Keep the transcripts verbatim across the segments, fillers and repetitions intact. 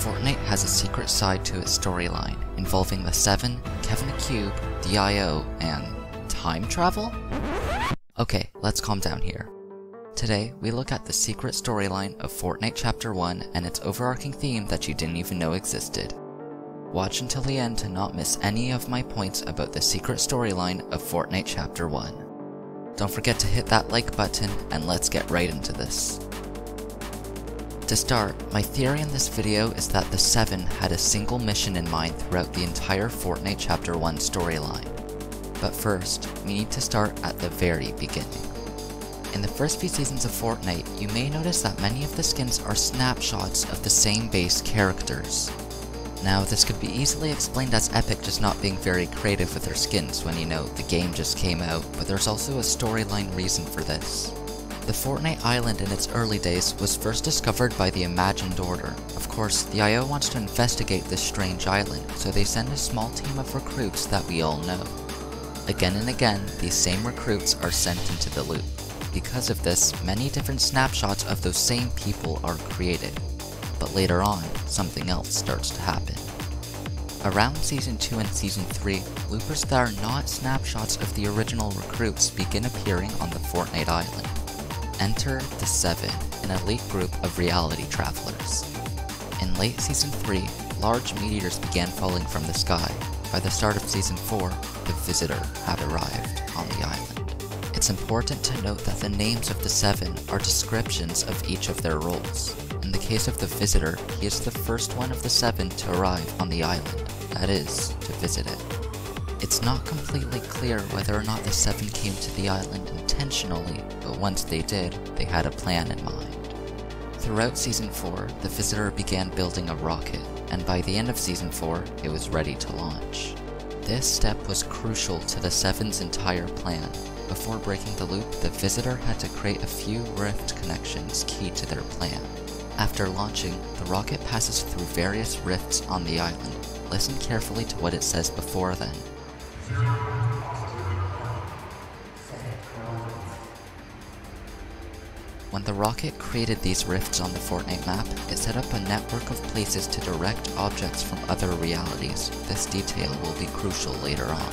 Fortnite has a secret side to its storyline, involving the Seven, Kevin the Cube, the I O, and time travel? Okay, let's calm down here. Today, we look at the secret storyline of Fortnite Chapter one and its overarching theme that you didn't even know existed. Watch until the end to not miss any of my points about the secret storyline of Fortnite Chapter one. Don't forget to hit that like button, and let's get right into this. To start, my theory in this video is that the Seven had a single mission in mind throughout the entire Fortnite Chapter one storyline. But first, we need to start at the very beginning. In the first few seasons of Fortnite, you may notice that many of the skins are snapshots of the same base characters. Now, this could be easily explained as Epic just not being very creative with their skins when, you know, the game just came out, but there's also a storyline reason for this. The Fortnite Island in its early days was first discovered by the Imagined Order. Of course, the I O wants to investigate this strange island, so they send a small team of recruits that we all know. Again and again, these same recruits are sent into the loop. Because of this, many different snapshots of those same people are created. But later on, something else starts to happen. Around Season two and Season three, loopers that are not snapshots of the original recruits begin appearing on the Fortnite Island. Enter the Seven, an elite group of reality travelers. In late Season three, large meteors began falling from the sky. By the start of Season four, the Visitor had arrived on the island. It's important to note that the names of the Seven are descriptions of each of their roles. In the case of the Visitor, he is the first one of the Seven to arrive on the island, that is, to visit it. It's not completely clear whether or not the Seven came to the island intentionally, but once they did, they had a plan in mind. Throughout Season four, the Visitor began building a rocket, and by the end of Season four, it was ready to launch. This step was crucial to the Seven's entire plan. Before breaking the loop, the Visitor had to create a few rift connections key to their plan. After launching, the rocket passes through various rifts on the island. Listen carefully to what it says before then. When the rocket created these rifts on the Fortnite map, it set up a network of places to direct objects from other realities. This detail will be crucial later on.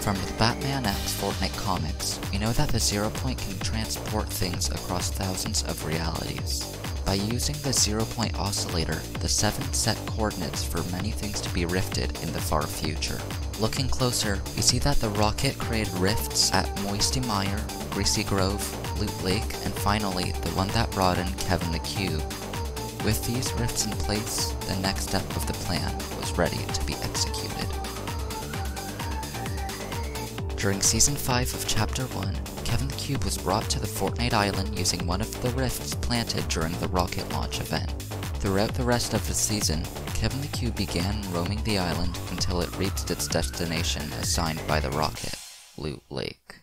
From the Batman X Fortnite comics, we know that the Zero Point can transport things across thousands of realities. By using the zero-point oscillator, the Seven set coordinates for many things to be rifted in the far future. Looking closer, we see that the rocket created rifts at Moisty Mire, Greasy Grove, Loop Lake, and finally, the one that brought in Kevin the Cube. With these rifts in place, the next step of the plan was ready to be executed. During Season five of Chapter one, Kevin the Cube was brought to the Fortnite Island using one of the rifts planted during the rocket launch event. Throughout the rest of the season, Kevin the Cube began roaming the island until it reached its destination assigned by the rocket, Loot Lake.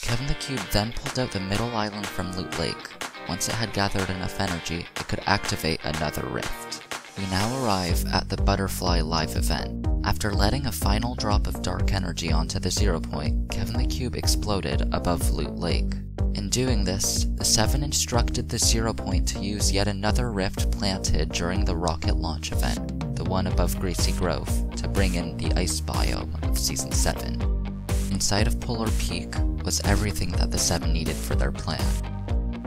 Kevin the Cube then pulled out the middle island from Loot Lake. Once it had gathered enough energy, it could activate another rift. We now arrive at the Butterfly Live event. After letting a final drop of dark energy onto the Zero Point, Kevin the Cube exploded above Loot Lake. In doing this, the Seven instructed the Zero Point to use yet another rift planted during the rocket launch event, the one above Greasy Grove, to bring in the ice biome of Season seven. Inside of Polar Peak was everything that the Seven needed for their plan.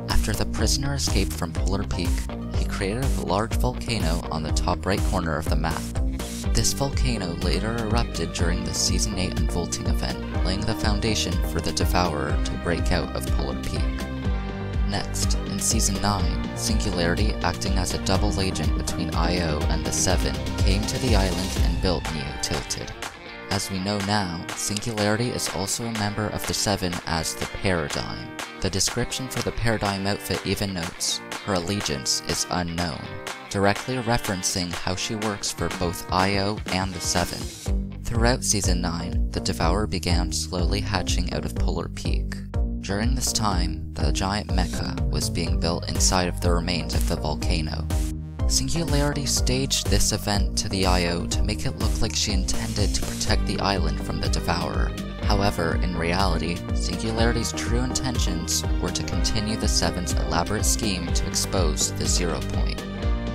After the prisoner escaped from Polar Peak, he created a large volcano on the top right corner of the map. This volcano later erupted during the Season eight Unvaulting event, laying the foundation for the Devourer to break out of Polar Peak. Next, in Season nine, Singularity, acting as a double agent between I O and the Seven, came to the island and built Neo-Tilted. As we know now, Singularity is also a member of the Seven as the Paradigm. The description for the Paradigm outfit even notes, her allegiance is unknown, directly referencing how she works for both I O and the Seven. Throughout Season nine, the Devourer began slowly hatching out of Polar Peak. During this time, the giant mecha was being built inside of the remains of the volcano. Singularity staged this event to the I O to make it look like she intended to protect the island from the Devourer. However, in reality, Singularity's true intentions were to continue the Seven's elaborate scheme to expose the Zero Point.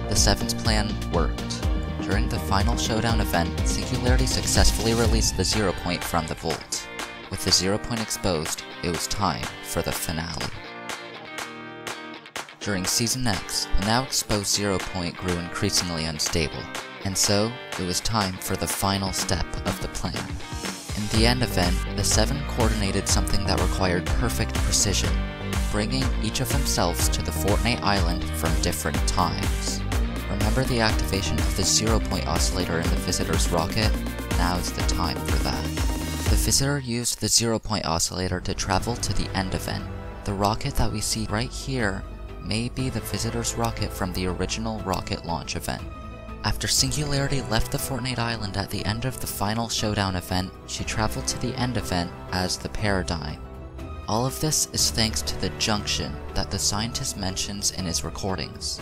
The the Seven's plan worked. During the final showdown event, Singularity successfully released the Zero Point from the vault. With the Zero Point exposed, it was time for the finale. During Season X, the now exposed Zero Point grew increasingly unstable, and so it was time for the final step of the plan. In the end event, the Seven coordinated something that required perfect precision, bringing each of themselves to the Fortnite island from different times. Remember the activation of the zero-point oscillator in the Visitor's rocket? Now is the time for that. The Visitor used the zero-point oscillator to travel to the end event. The rocket that we see right here may be the Visitor's rocket from the original rocket launch event. After Singularity left the Fortnite island at the end of the final showdown event, she traveled to the end event as the Paradigm. All of this is thanks to the junction that the scientist mentions in his recordings.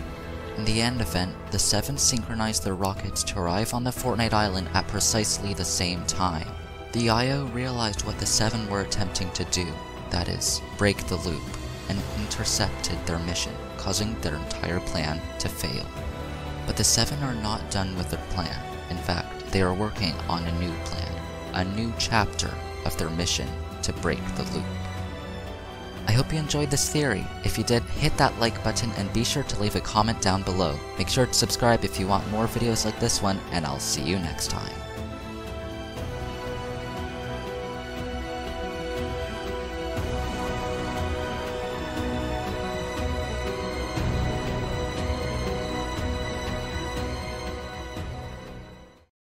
In the end event, the Seven synchronized their rockets to arrive on the Fortnite island at precisely the same time. The I O realized what the Seven were attempting to do, that is, break the loop, and intercepted their mission, causing their entire plan to fail. But the Seven are not done with their plan. In fact, they are working on a new plan, a new chapter of their mission to break the loop. I hope you enjoyed this theory. If you did, hit that like button and be sure to leave a comment down below. Make sure to subscribe if you want more videos like this one, and I'll see you next time.